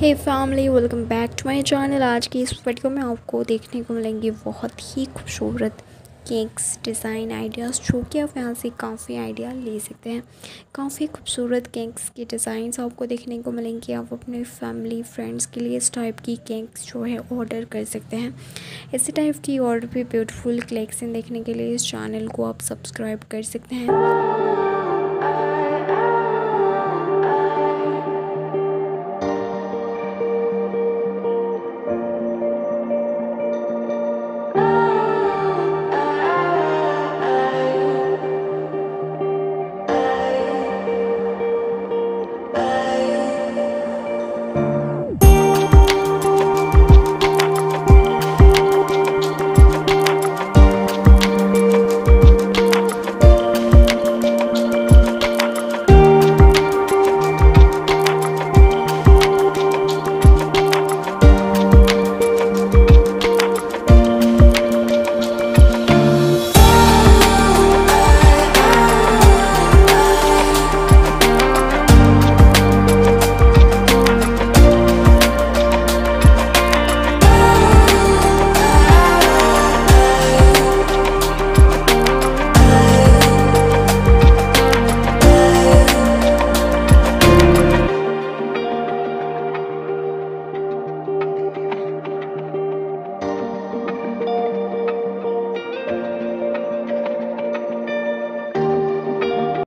Hey family, welcome back to my channel. आज की इस वीडियो में आपको देखने को मिलेंगे बहुत ही खूबसूरत केक्स डिज़ाइन आइडियाज़, जो कि आप यहाँ से काफ़ी आइडिया ले सकते हैं। काफ़ी खूबसूरत केक्स के डिज़ाइंस आपको देखने को मिलेंगे। आप अपने फैमिली फ्रेंड्स के लिए इस टाइप की केक्स जो है ऑर्डर कर सकते हैं। इसी टाइप की और भी ब्यूटीफुल कलेक्शन देखने के लिए इस चैनल को आप सब्सक्राइब कर सकते हैं।